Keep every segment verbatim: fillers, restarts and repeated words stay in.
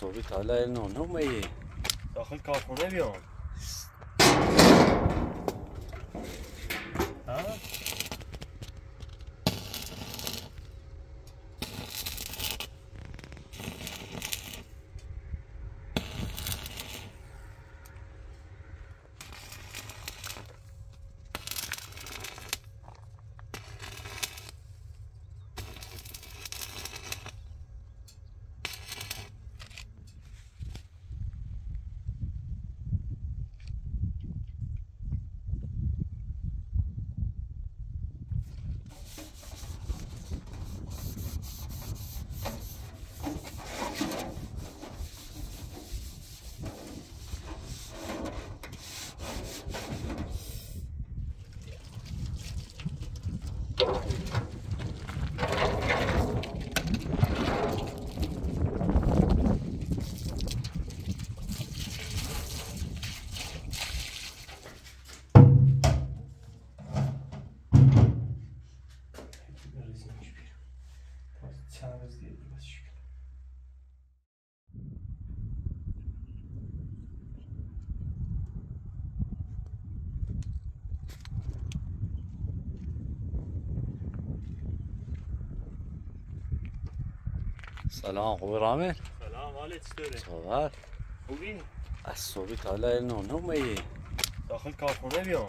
صوبك على النوم نومي داخل كارفون اليوم ها سلام خوبی رامین؟ سلام عالی چطوری؟ خوبه؟ خوبی؟ از صبح تا الان نون نمی‌خوری؟ داخل کارخونه بیام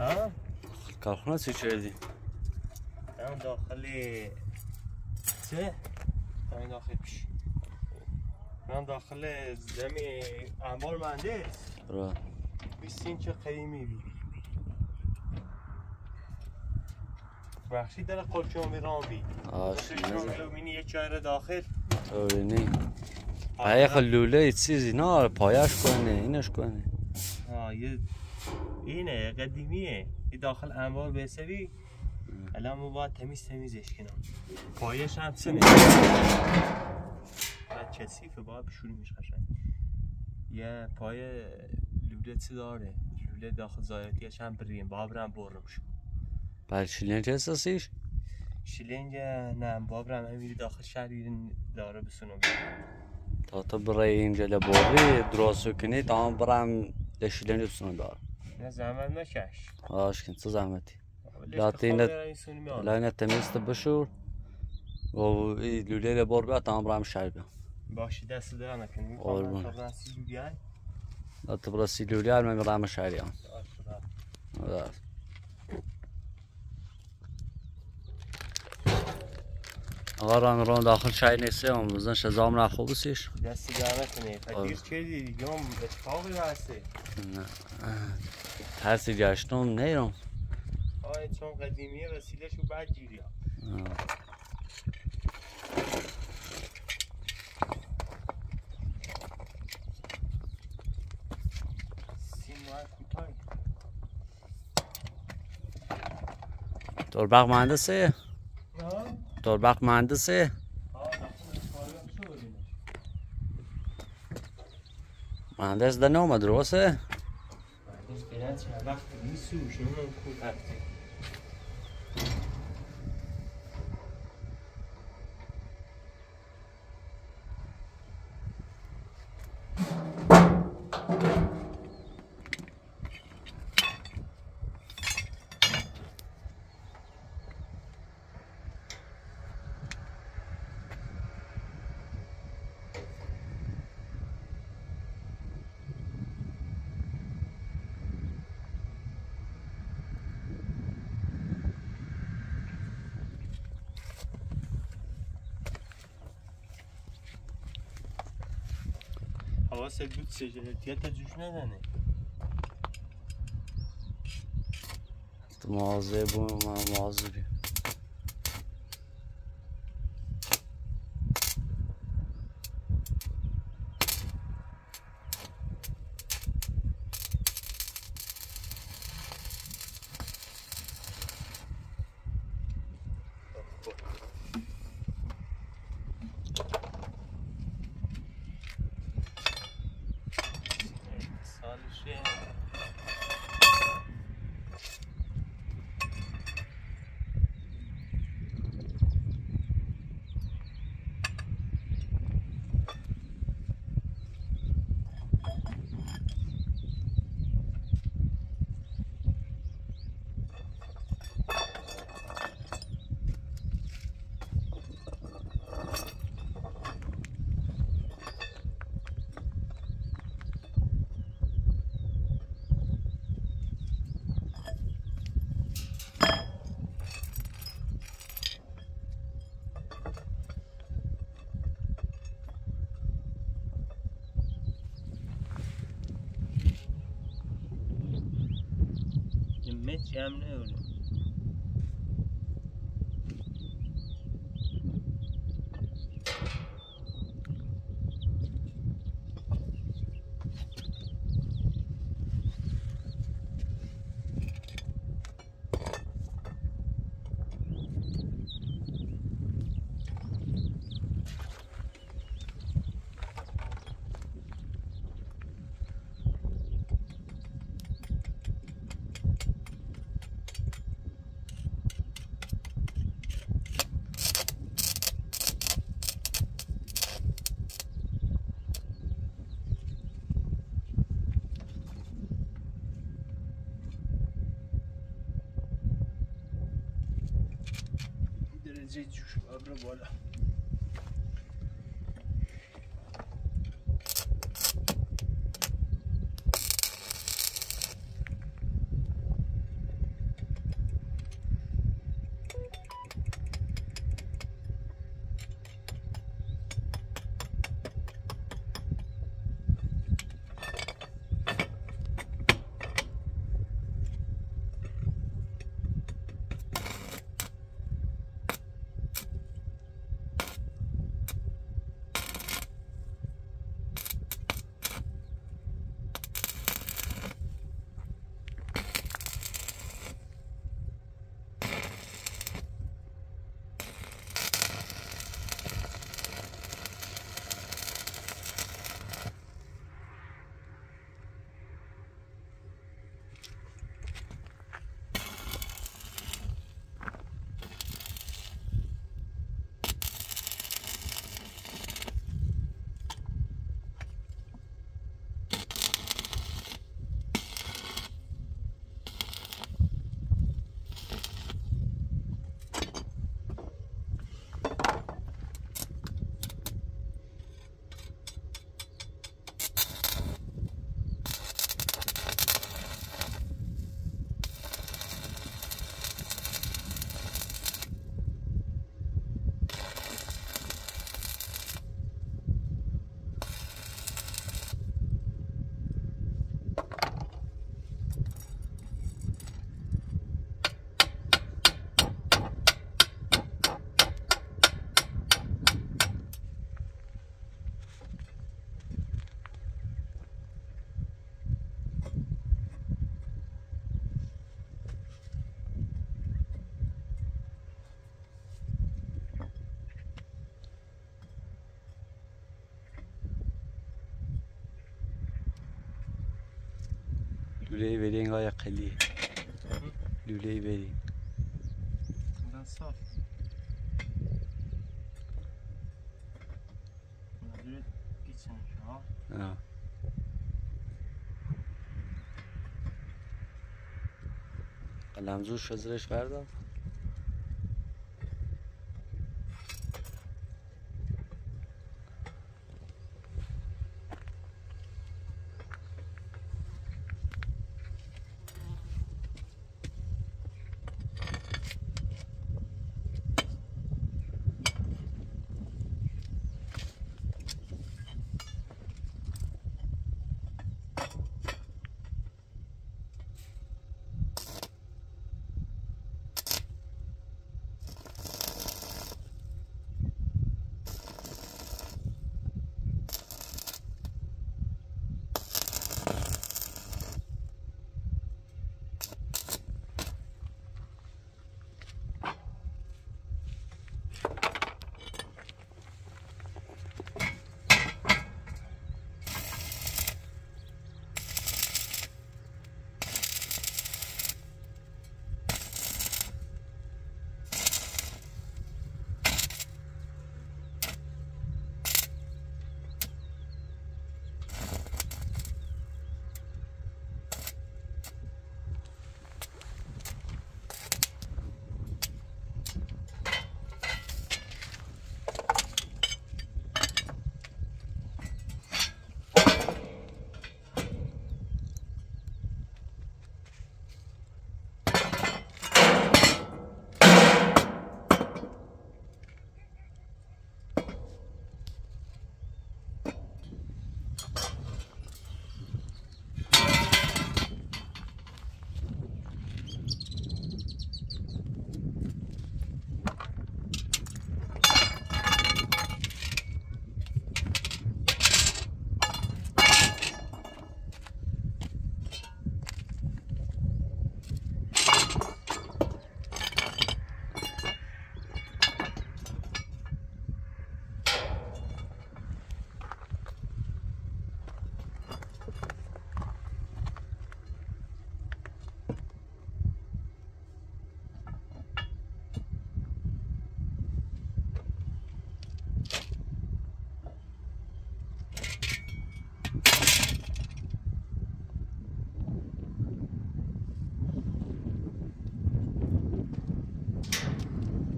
ها؟ داخل کارخونه چی کردی؟ من داخلی چه؟ من داخل پیش من داخل زمین انبار مهندس را بیستین چه قیمی بی بخشی در قلچه میرام بی آشی نزم یک چهره داخل اولینی پایخ لوله ایت چیزی نه پایش کنه اینش کنه آه یه اینه قدیمیه این داخل انبار بسوی الان ما باید تمیز تمیزش کنم پایش هم سمیز باید کسیفه باید بشونی میشه قشنگ یه پای لوله چی داره لوله داخل زایاتیش هم بریم باید برم برم شد برای شلینج هستیش؟ شلینج نه بابرم امیری داخل شهری داره بسونو بیرم تا تا برای اینجا لباری دراسو کنی تا هم برم در شلینج بسونو داره نه زحمت نکش آش کن تو زحمتی لانه تمیزت بشور و لوله لبار بیا تا هم برم شهر بیم باشی دست داره نکنی آربون تا برم سیلو بیای تا برم سیلو بیای من برم شهری هم آره آقا رام رام داخل شهر نیسته هم بزن شزام را خوب بسیش دستی دارت کنه فکر کردی دیگه هم اتفاقی هسته نه ترسی گشتم نیرم آه چون قدیمیه وسیله شو بعد گیری هم سیموان کوتایی تربق مهندسه تربق مهندسه مهندس ده نومه درسته؟ مهندس بلند چه وقت نیسو شما خوب هفته واسه دود سجلتیت جوش ندنه تو مغازه بوم من مغازه بیم هیچ جمع نیولم. J'ai düşük abra voilà. لولهی برین قای قلیه لولهی برین بلن صاف بلن دوله geçen şu an قلم زور شزرش بردم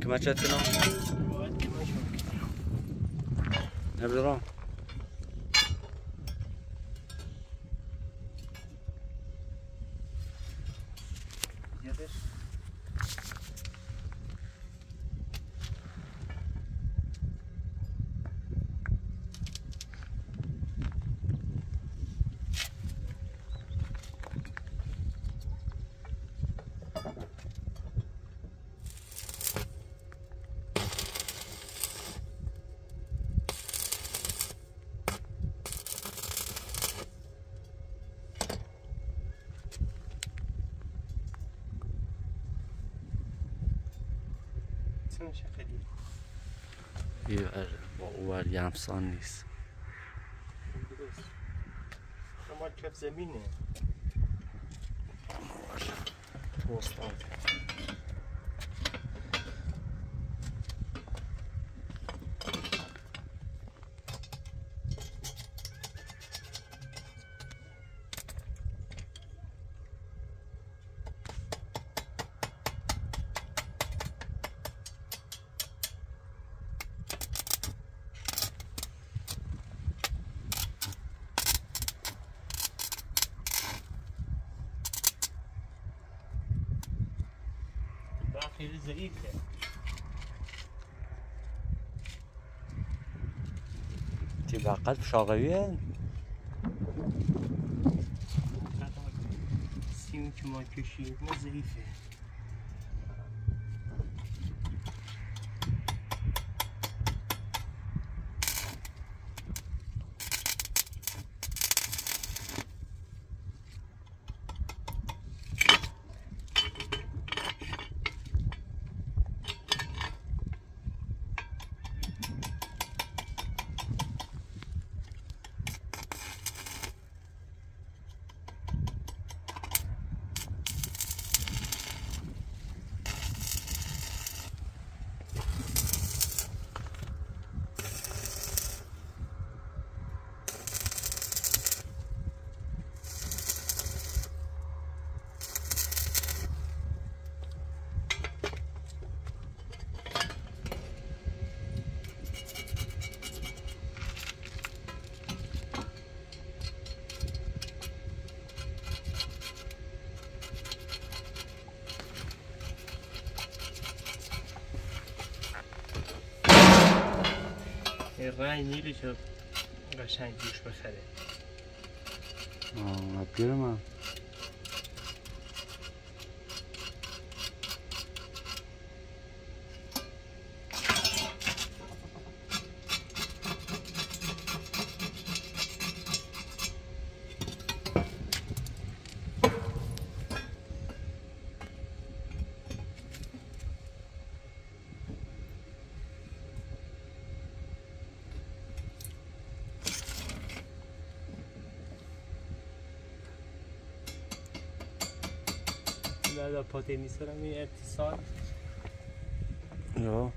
Too much ethanol? Not at all. یه باور یه همسان نیست. اما کف زمینه باستان خیلی ضعیفه. طبقت شاقویه سیمی که ما کشید ما ضعیفه. رای میره که قشنگ جوش بخره. آه بگیره من در پاته میسرم این اتصال یا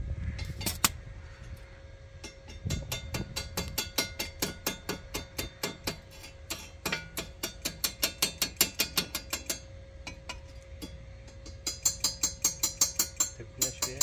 تکنش بیه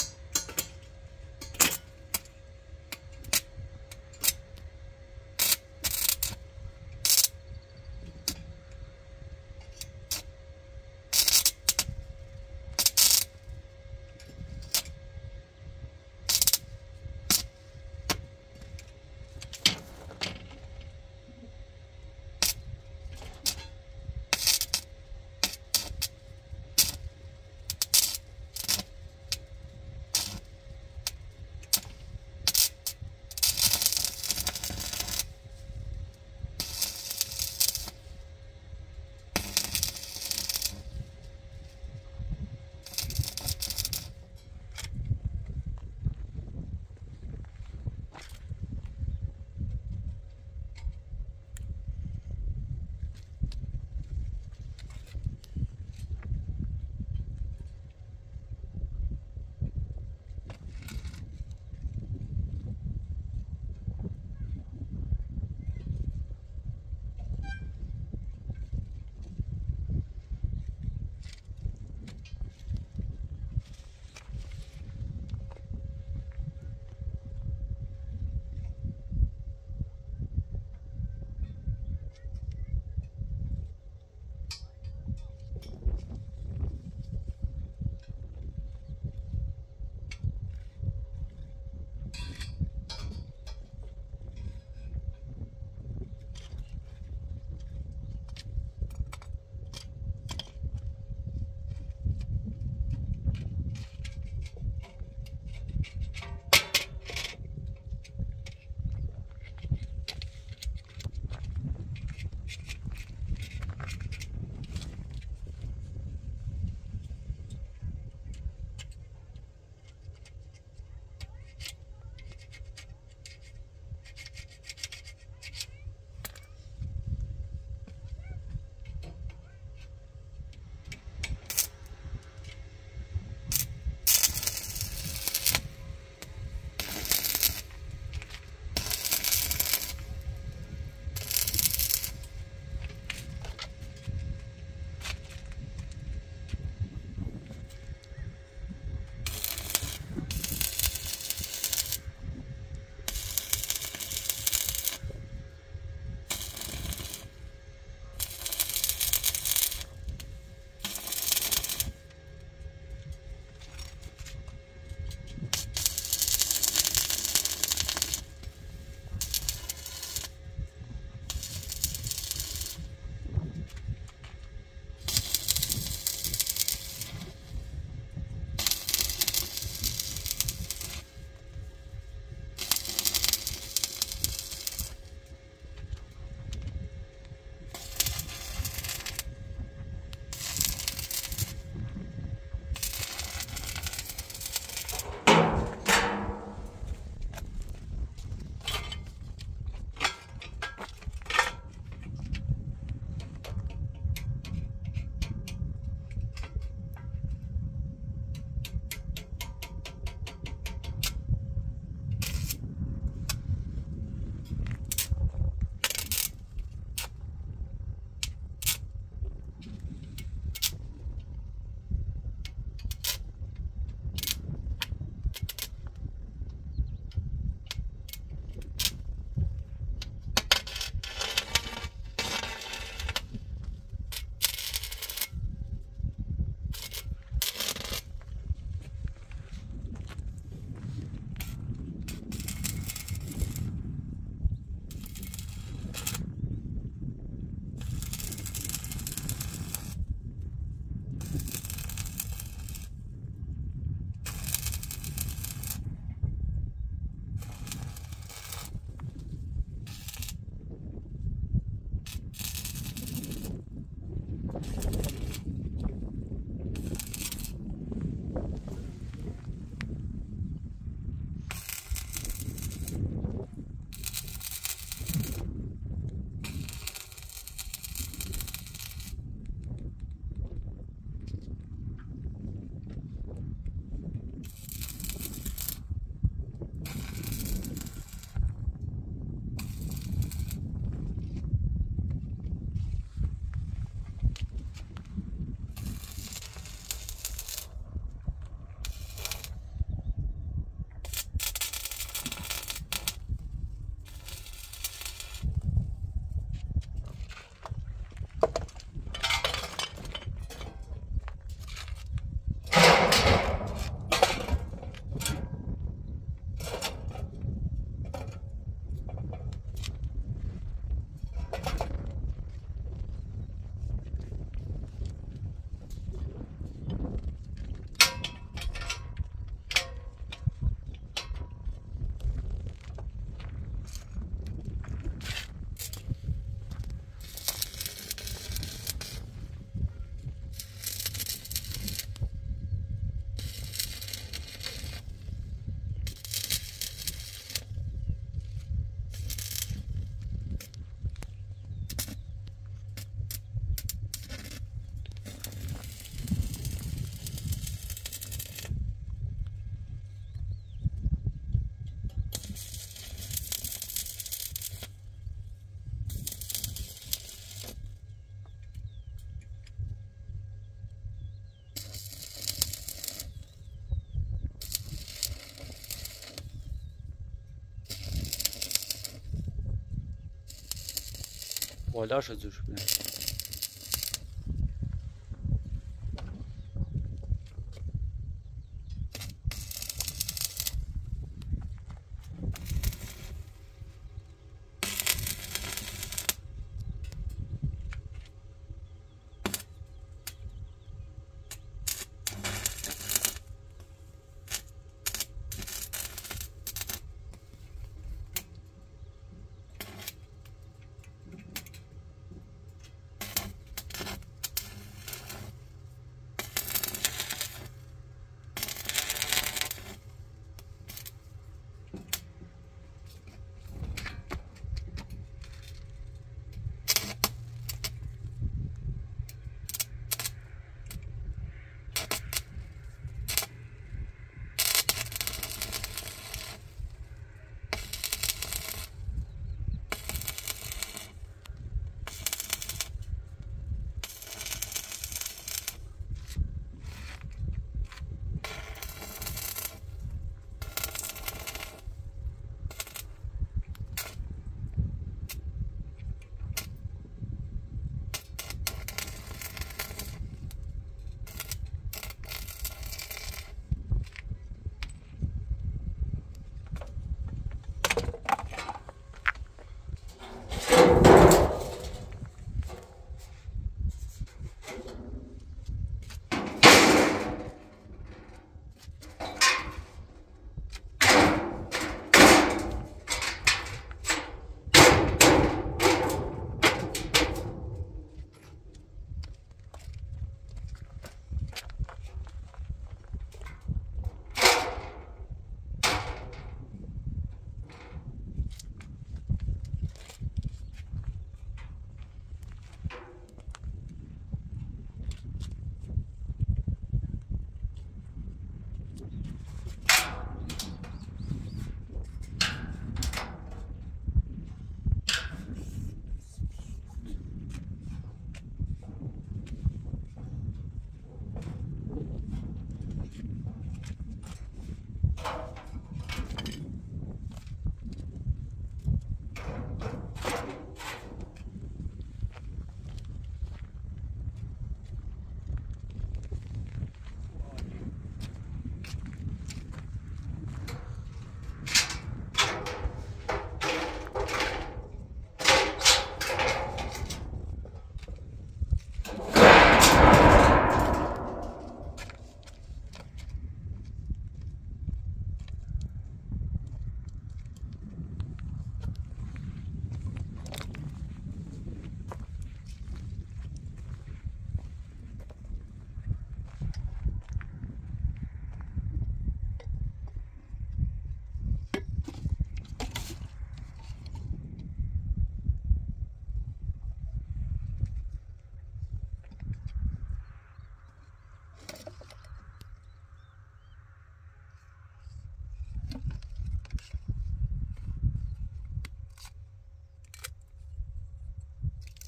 Spoiler شد بینه.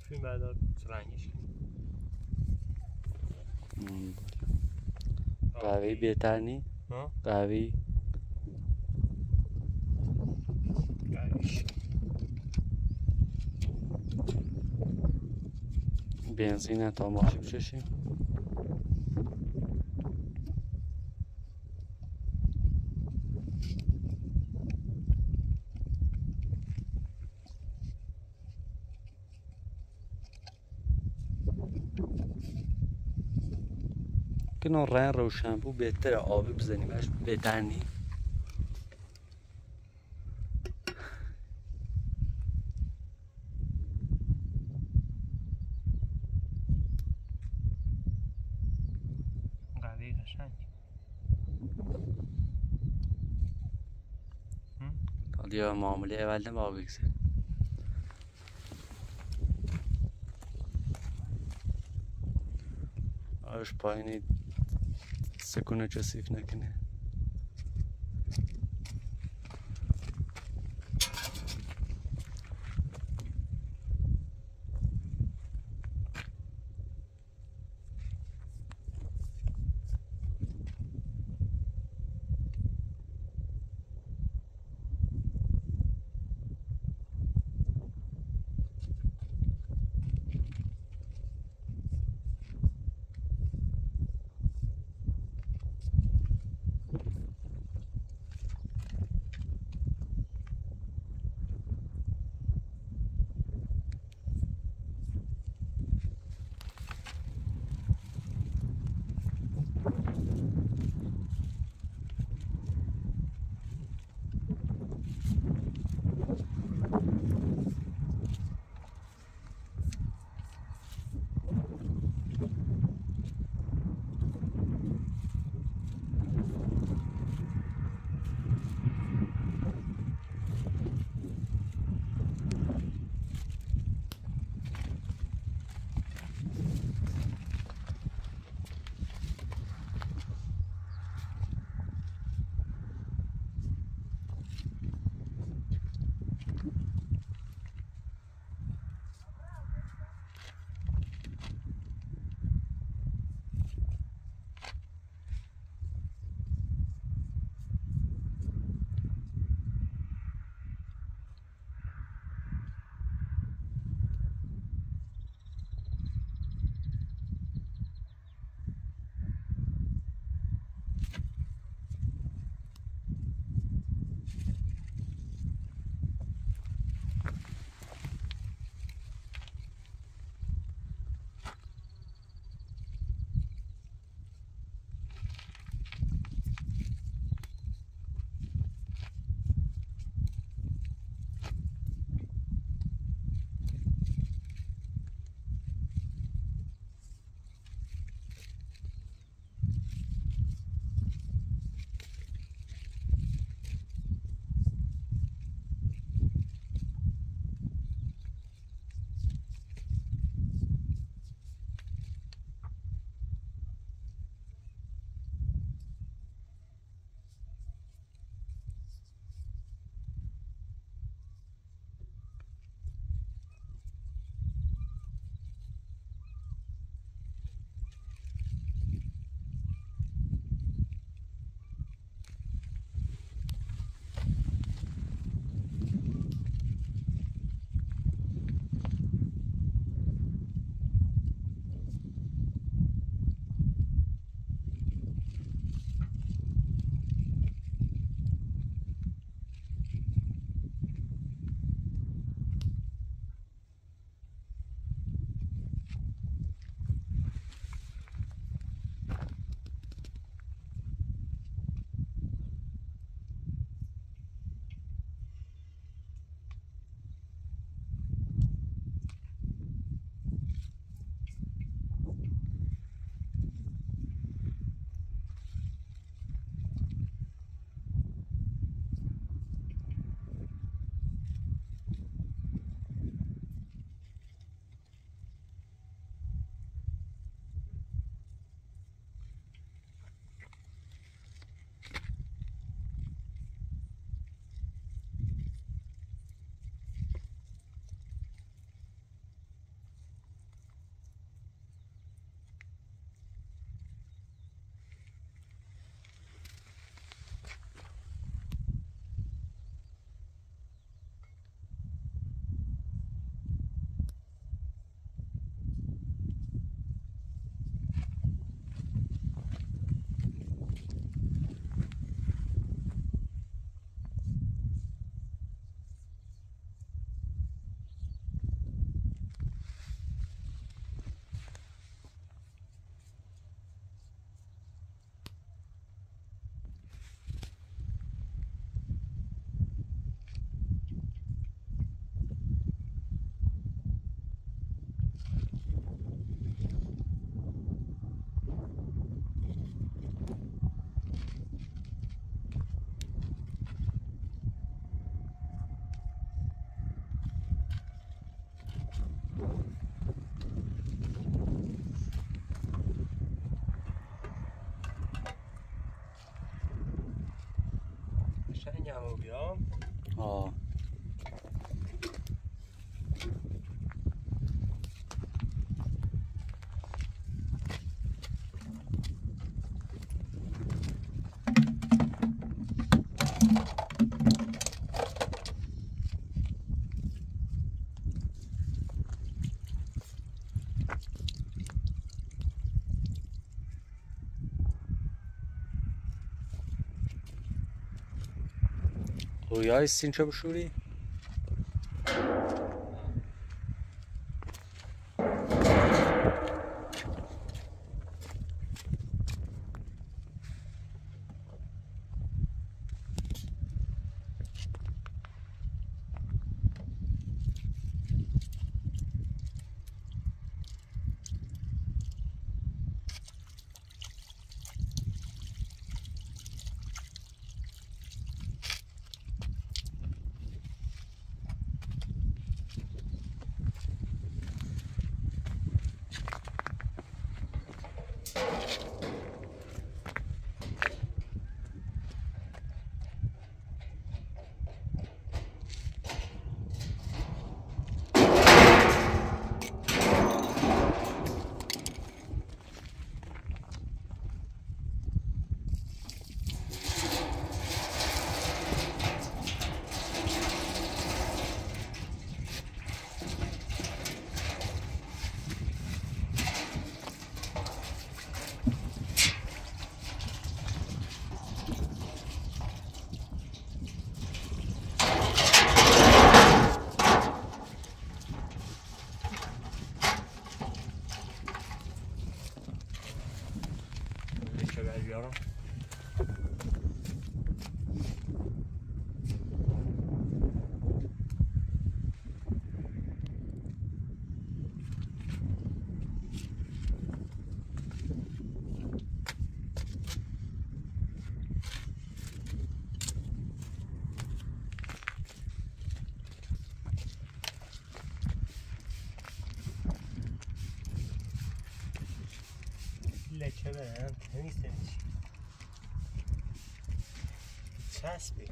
فیلم بردار رنگش قهوه‌ای بهتر نی؟ قهوه‌ای بنزین هم تا ماشین ششیم کنار رنگ روشن بود بهتره آبی بزنیمش بهتر نی قهوه قشنگ حالا معامله اول ما آبی بزنیم آرش پایینی سکونه چه سیف نکنه Szczenia lubią. O. Roya ist in Chabashuri. چه برم نیستنش چسبی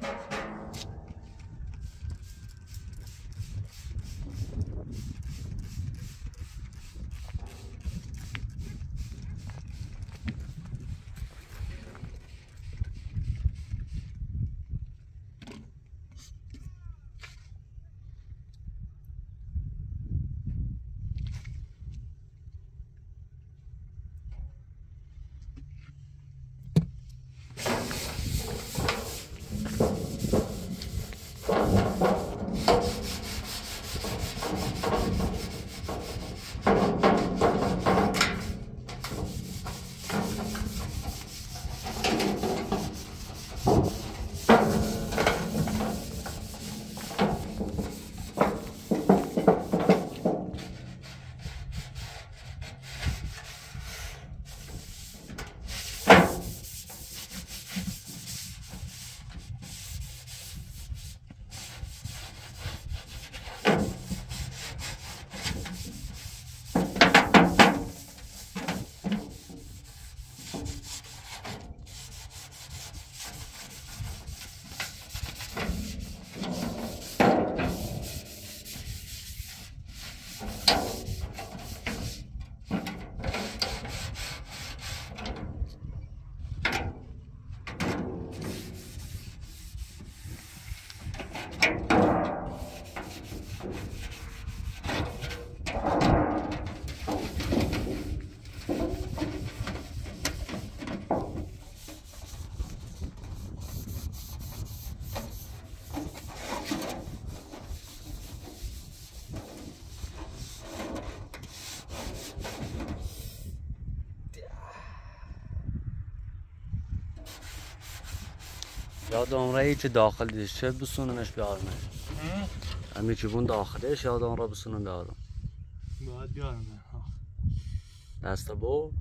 یادان را چه داخلش چه بسوننش بیارمش همه چیون داخلش یادان را بسونن دارم باید بیارم دسته با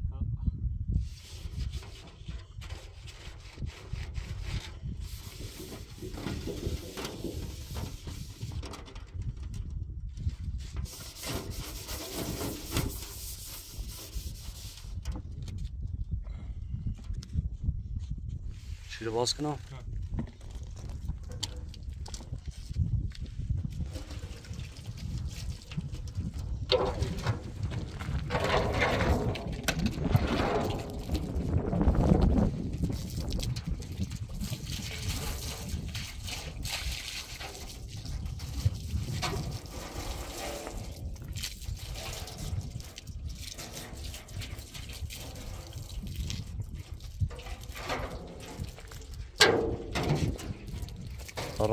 Şöyle baskına. Ha.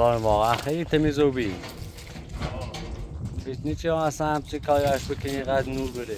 راه واقعا خیلی تمیز و بی بیتنی چه ها اصلا همچه کاریش بکنی اینقدر نور بره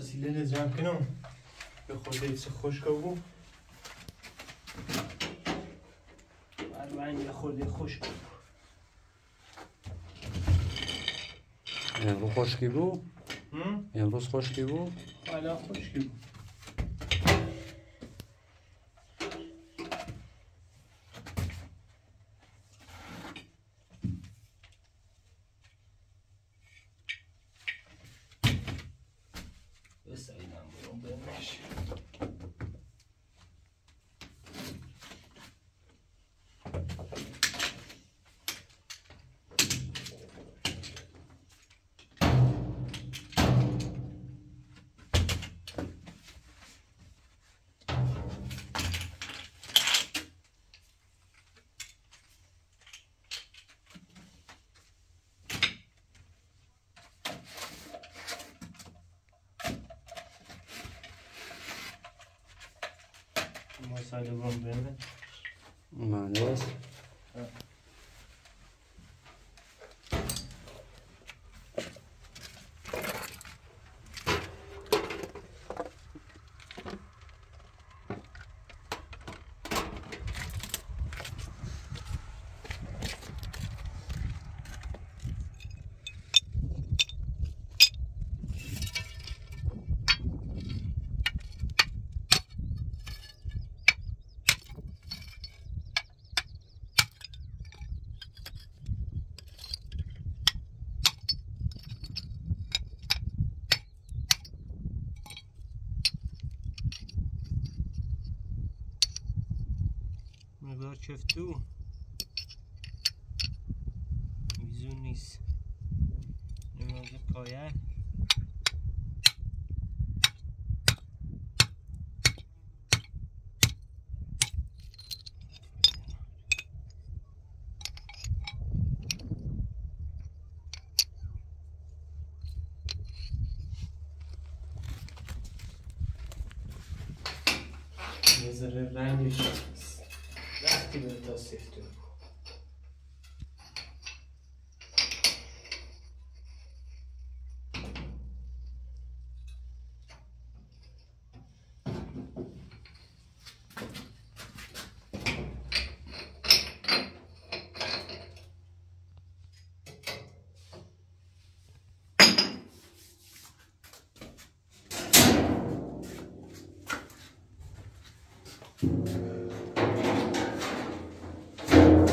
زیله جمع کنم به خورده ایسه خوش کبو برمین یه خورده خوش کبو امروز خوش کبو؟ امروز خوش کبو؟ حالا خوش کبو Masayla buram benim. Maalesef. چفته و میزون نیست نمازه پایه نظره رنگش رفتی به تا سفته you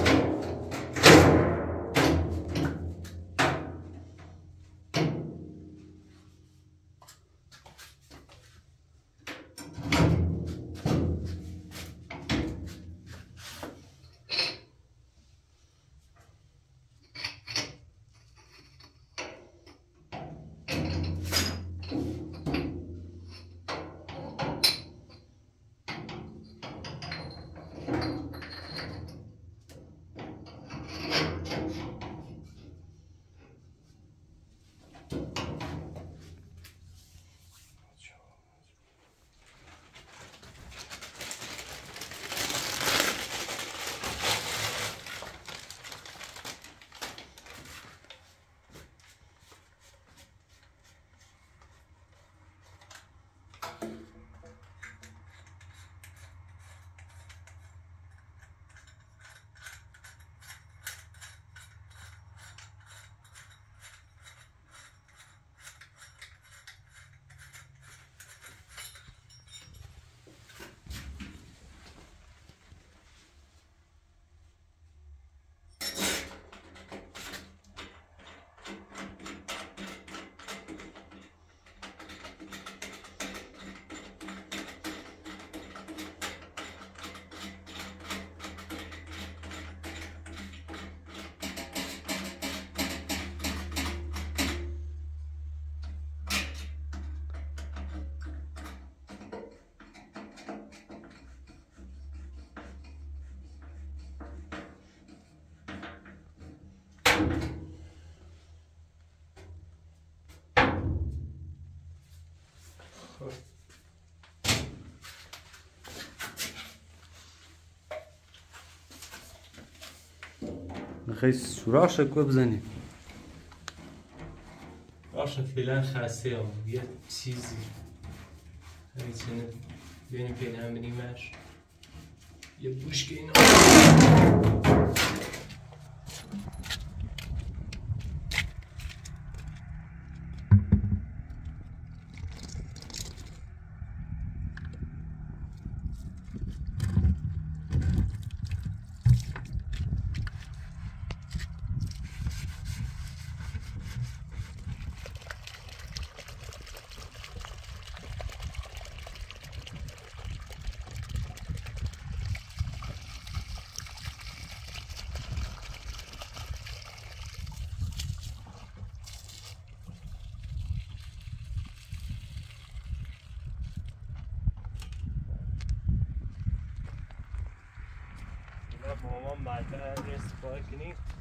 خیلی سراغش کو بزنی. آشن فعلا خاصه ام یه چیزی. همیشه بیاین پیدا می‌نیمش. یه بوشک اینا. Mama, my dad is fucking